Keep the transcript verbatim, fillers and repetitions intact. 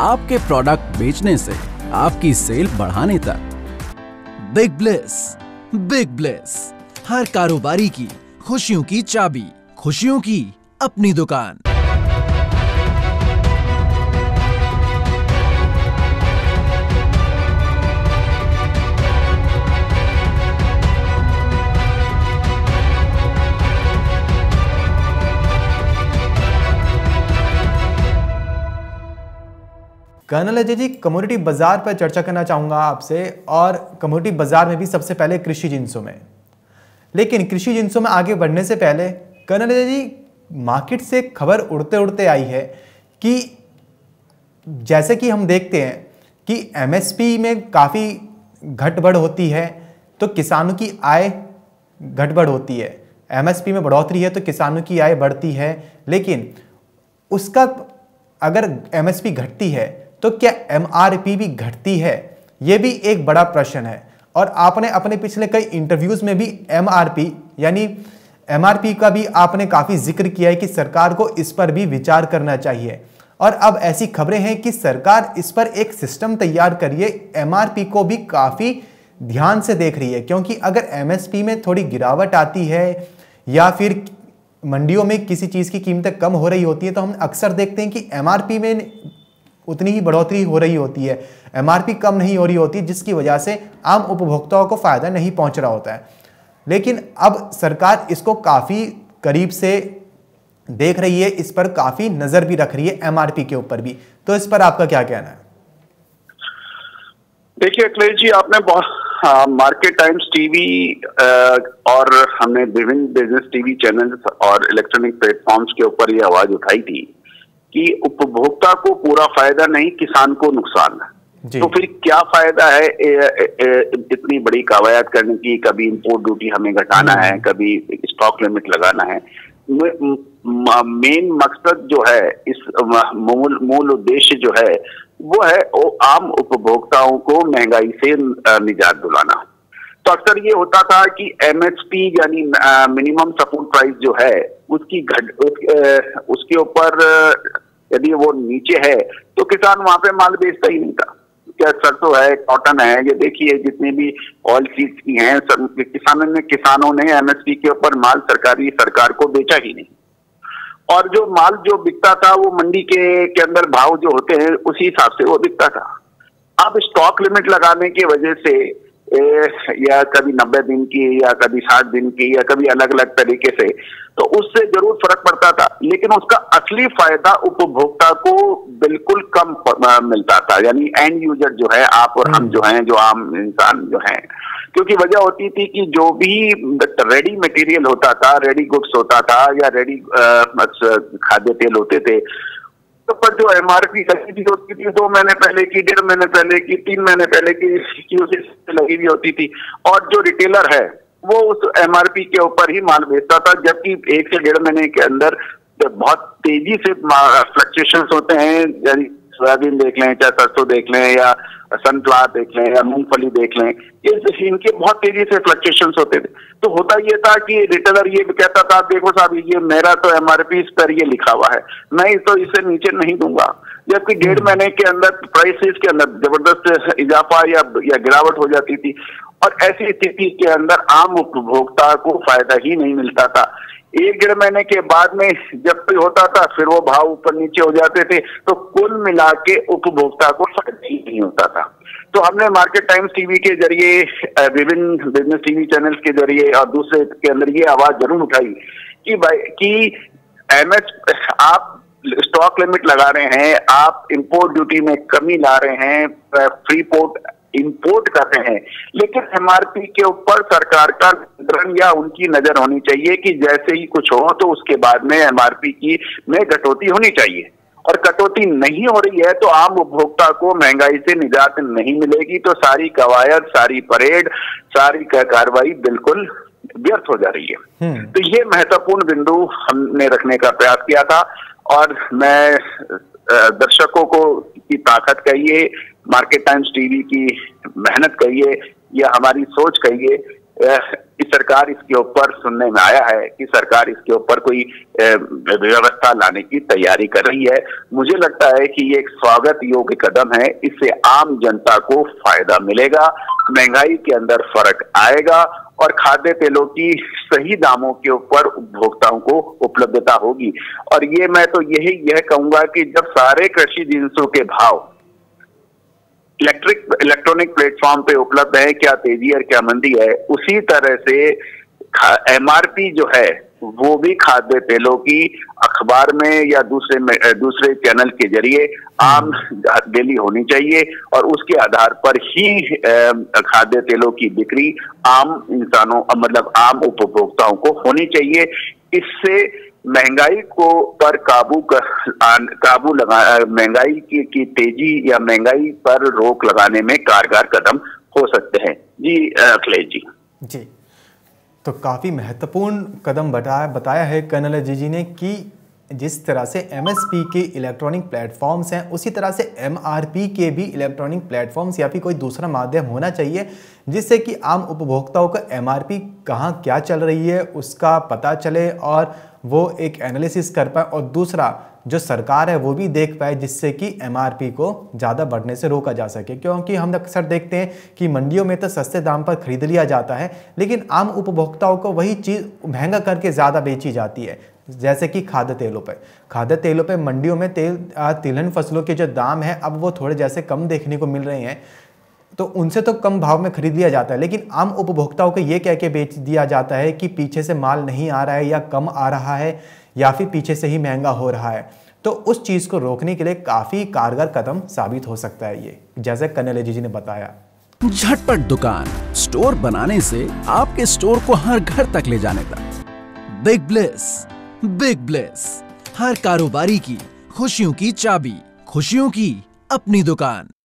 आपके प्रोडक्ट बेचने से आपकी सेल बढ़ाने तक। बिग ब्लिस, बिग ब्लिस, हर कारोबारी की खुशियों की चाबी, खुशियों की अपनी दुकान। कर्नल अजय जी, कमोडिटी बाजार पर चर्चा करना चाहूँगा आपसे, और कमोडिटी बाजार में भी सबसे पहले कृषि जिंसों में। लेकिन कृषि जिंसों में आगे बढ़ने से पहले कर्नल अजय जी, मार्केट से खबर उड़ते उड़ते आई है कि जैसे कि हम देखते हैं कि एमएसपी में काफ़ी घटबढ़ होती है तो किसानों की आय घटबढ़ होती है, एमएसपी में बढ़ोतरी है तो किसानों की आय बढ़ती है। लेकिन उसका अगर एमएसपी घटती है तो क्या एमआरपी भी घटती है, ये भी एक बड़ा प्रश्न है। और आपने अपने पिछले कई इंटरव्यूज़ में भी एमआरपी यानी एमआरपी का भी आपने काफ़ी जिक्र किया है कि सरकार को इस पर भी विचार करना चाहिए। और अब ऐसी खबरें हैं कि सरकार इस पर एक सिस्टम तैयार करिए, एमआरपी को भी काफ़ी ध्यान से देख रही है, क्योंकि अगर एमएसपी में थोड़ी गिरावट आती है या फिर मंडियों में किसी चीज़ की कीमतें कम हो रही होती है तो हम अक्सर देखते हैं कि एमआरपी में उतनी ही बढ़ोतरी हो रही होती है, एमआरपी कम नहीं हो रही होती, जिसकी वजह से आम उपभोक्ताओं को फ़ायदा नहीं पहुंच रहा होता है। लेकिन अब सरकार इसको काफ़ी करीब से देख रही है, इस पर काफ़ी नज़र भी रख रही है एमआरपी के ऊपर भी, तो इस पर आपका क्या कहना है? देखिए अखिलेश जी, आपने बहुत हाँ, मार्केट टाइम्स टीवी और हमने विभिन्न बिजनेस टीवी चैनल्स और इलेक्ट्रॉनिक प्लेटफॉर्म्स के ऊपर ये आवाज उठाई थी कि उपभोक्ता को पूरा फायदा नहीं, किसान को नुकसान। तो फिर क्या फायदा है ए, ए, ए, इतनी बड़ी कावायात करने की, कभी इंपोर्ट ड्यूटी हमें घटाना है, कभी स्टॉक लिमिट लगाना है। मेन मकसद जो है, इस मूल मूल उद्देश्य जो है वो है वो आम उपभोक्ताओं को महंगाई से निजात दिलाना। तो अक्सर ये होता था कि एमएसपी यानी मिनिमम सपोर्ट प्राइस जो है उसकी घट उसके ऊपर यदि वो नीचे है तो किसान वहां पे माल बेचता ही नहीं था। क्या सरसों है, कॉटन है, ये देखिए जितने भी ऑयल सीड्स की हैं, किसानों ने किसानों ने एमएसपी के ऊपर माल सरकारी सरकार को बेचा ही नहीं, और जो माल जो बिकता था वो मंडी के के अंदर भाव जो होते हैं उसी हिसाब से वो बिकता था। अब स्टॉक लिमिट लगाने की वजह से ए, या कभी नब्बे दिन की या कभी साठ दिन की या कभी अलग अलग तरीके से, तो उससे जरूर फर्क पड़ता था, लेकिन उसका असली फायदा उपभोक्ता को बिल्कुल कम मिलता था। यानी एंड यूजर जो है, आप और हम जो हैं, जो आम इंसान जो हैं, क्योंकि वजह होती थी कि जो भी रेडी मटेरियल होता था, रेडी गुड्स होता था या रेडी खाद्य तेल होते थे, तो पर जो एमआरपी लगी हुई होती थी, दो महीने पहले की, डेढ़ महीने पहले की, तीन महीने पहले की उसे लगी हुई होती थी, और जो रिटेलर है वो उस एमआरपी के ऊपर ही माल बेचता था। जबकि एक से डेढ़ महीने के अंदर बहुत तेजी से फ्लक्चुएशंस होते हैं, यानी सोयाबीन देख लें, चाहे सरसों देख लें, या सनफ्लावर देख लें, या मूंगफली देख लें, इस इनके बहुत तेजी से फ्लक्चुएशंस होते थे। तो होता ये था कि रिटेलर ये कहता था, देखो साहब ये मेरा तो एमआरपी इस पर ये लिखा हुआ है, मैं तो इससे नीचे नहीं दूंगा। जबकि डेढ़ महीने के अंदर प्राइसेस के अंदर जबरदस्त इजाफा या, या गिरावट हो जाती थी, और ऐसी स्थिति के अंदर आम उपभोक्ता को फायदा ही नहीं मिलता था। एक डेढ़ महीने के बाद में जब कोई होता था फिर वो भाव ऊपर नीचे हो जाते थे, तो कुल मिला के उपभोक्ता को फायदा ही नहीं होता था। तो हमने मार्केट टाइम्स टीवी के जरिए, विभिन्न बिजनेस टीवी चैनल्स के जरिए और दूसरे के अंदर ये आवाज जरूर उठाई कि भाई कि एमएस आप स्टॉक लिमिट लगा रहे हैं, आप इम्पोर्ट ड्यूटी में कमी ला रहे हैं, फ्री पोर्ट इंपोर्ट कर रहे हैं, लेकिन एमआरपी के ऊपर सरकार का नियंत्रण या उनकी नजर होनी चाहिए कि जैसे ही कुछ हो तो उसके बाद में एमआरपी की में कटौती होनी चाहिए। और कटौती नहीं हो रही है तो आम उपभोक्ता को महंगाई से निजात नहीं मिलेगी, तो सारी कवायद, सारी परेड, सारी कार्रवाई बिल्कुल व्यर्थ हो जा रही है। तो ये महत्वपूर्ण बिंदु हमने रखने का प्रयास किया था, और मैं दर्शकों को की ताकत कहिए, मार्केट टाइम्स टीवी की मेहनत कहिए या हमारी सोच कहिए, इस सरकार इसके ऊपर सुनने में आया है कि सरकार इसके ऊपर कोई व्यवस्था लाने की तैयारी कर रही है। मुझे लगता है कि ये एक स्वागत योग्य कदम है, इससे आम जनता को फायदा मिलेगा, महंगाई के अंदर फर्क आएगा और खाद्य तेलों की सही दामों के ऊपर उपभोक्ताओं को उपलब्धता होगी। और ये मैं तो यही यह कहूंगा कि जब सारे कृषि जिन्सों के भाव इलेक्ट्रिक इलेक्ट्रॉनिक प्लेटफॉर्म पे उपलब्ध है, क्या तेजी और क्या मंदी है, उसी तरह से एमआरपी जो है वो भी खाद्य तेलों की अखबार में या दूसरे में, दूसरे चैनल के जरिए आम डेली होनी चाहिए और उसके आधार पर ही खाद्य तेलों की बिक्री आम इंसानों मतलब आम उपभोक्ताओं को होनी चाहिए। इससे महंगाई को पर काबू कर, काबू लगा महंगाई की, की तेजी या महंगाई पर रोक लगाने में कारगर कदम हो सकते हैं। जी अखिलेश जी जी तो काफ़ी महत्वपूर्ण कदम बताया बताया है कर्नल अजय जी ने कि जिस तरह से एमएसपी के इलेक्ट्रॉनिक प्लेटफॉर्म्स हैं उसी तरह से एमआरपी के भी इलेक्ट्रॉनिक प्लेटफॉर्म्स या फिर कोई दूसरा माध्यम होना चाहिए जिससे कि आम उपभोक्ताओं का एमआरपी कहाँ क्या चल रही है उसका पता चले और वो एक एनालिसिस कर पाए और दूसरा जो सरकार है वो भी देख पाए, जिससे कि एमआरपी को ज़्यादा बढ़ने से रोका जा सके। क्योंकि हम अक्सर देखते हैं कि मंडियों में तो सस्ते दाम पर खरीद लिया जाता है लेकिन आम उपभोक्ताओं को वही चीज़ महंगा करके ज़्यादा बेची जाती है। जैसे कि खाद्य तेलों पर खाद्य तेलों पर मंडियों में तेल तिलहन फसलों के जो दाम है अब वो थोड़े जैसे कम देखने को मिल रहे हैं तो उनसे तो कम भाव में खरीद लिया जाता है लेकिन आम उपभोक्ताओं को ये कह के बेच दिया जाता है कि पीछे से माल नहीं आ रहा है या कम आ रहा है या फिर पीछे से ही महंगा हो रहा है। तो उस चीज़ को रोकने के लिए काफ़ी कारगर कदम साबित हो सकता है ये, जैसे कर्नल अजय जी ने बताया। झटपट दुकान स्टोर बनाने से आपके स्टोर को हर घर तक ले जाने का बिग ब्लिस। बिग ब्लिस, हर कारोबारी की खुशियों की चाबी, खुशियों की अपनी दुकान।